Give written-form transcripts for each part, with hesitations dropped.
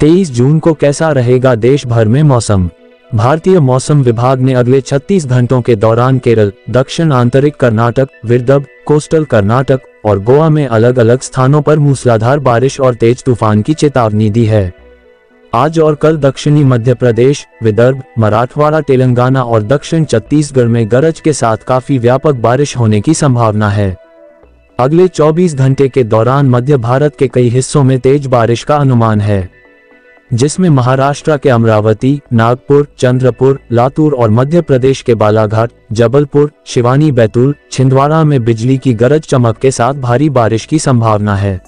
23 जून को कैसा रहेगा देश भर में मौसम। भारतीय मौसम विभाग ने अगले 36 घंटों के दौरान केरल, दक्षिण आंतरिक कर्नाटक, विदर्भ, कोस्टल कर्नाटक और गोवा में अलग अलग स्थानों पर मूसलाधार बारिश और तेज तूफान की चेतावनी दी है। आज और कल दक्षिणी मध्य प्रदेश, विदर्भ, मराठवाड़ा, तेलंगाना और दक्षिण छत्तीसगढ़ में गरज के साथ काफी व्यापक बारिश होने की संभावना है। अगले 24 घंटे के दौरान मध्य भारत के कई हिस्सों में तेज बारिश का अनुमान है, जिसमें महाराष्ट्र के अमरावती, नागपुर, चंद्रपुर, लातूर और मध्य प्रदेश के बालाघाट, जबलपुर, शिवानी, बैतूल, छिंदवाड़ा में बिजली की गरज चमक के साथ भारी बारिश की संभावना है।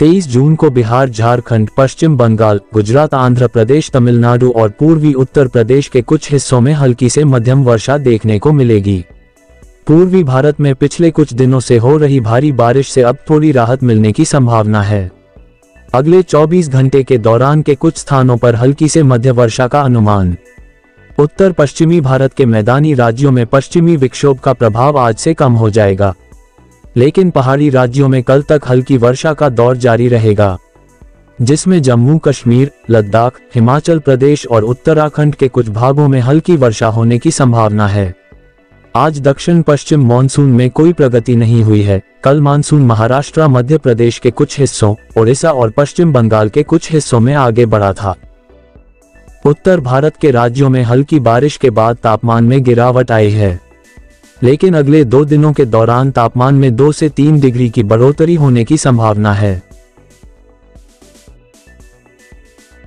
23 जून को बिहार, झारखंड, पश्चिम बंगाल, गुजरात, आंध्र प्रदेश, तमिलनाडु और पूर्वी उत्तर प्रदेश के कुछ हिस्सों में हल्की से मध्यम वर्षा देखने को मिलेगी। पूर्वी भारत में पिछले कुछ दिनों से हो रही भारी बारिश से अब थोड़ी राहत मिलने की संभावना है। अगले 24 घंटे के दौरान के कुछ स्थानों पर हल्की से मध्य वर्षा का अनुमान। उत्तर पश्चिमी भारत के मैदानी राज्यों में पश्चिमी विक्षोभ का प्रभाव आज से कम हो जाएगा, लेकिन पहाड़ी राज्यों में कल तक हल्की वर्षा का दौर जारी रहेगा, जिसमें जम्मू कश्मीर, लद्दाख, हिमाचल प्रदेश और उत्तराखंड के कुछ भागों में हल्की वर्षा होने की संभावना है। आज दक्षिण पश्चिम मानसून में कोई प्रगति नहीं हुई है। कल मानसून महाराष्ट्र, मध्य प्रदेश के कुछ हिस्सों, ओडिशा और पश्चिम बंगाल के कुछ हिस्सों में आगे बढ़ा था। उत्तर भारत के राज्यों में हल्की बारिश के बाद तापमान में गिरावट आई है, लेकिन अगले 2 दिनों के दौरान तापमान में 2 से 3 डिग्री की बढ़ोतरी होने की संभावना है।